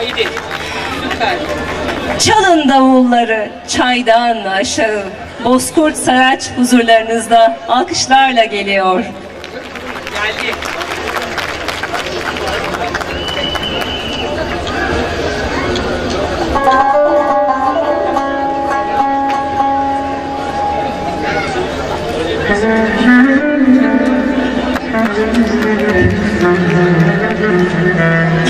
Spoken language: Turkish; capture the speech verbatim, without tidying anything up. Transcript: haydi. Lütfen. Çalın davulları çaydan aşağı. Bozkurt Saraç huzurlarınızda alkışlarla geliyor. Geldi. Thank you.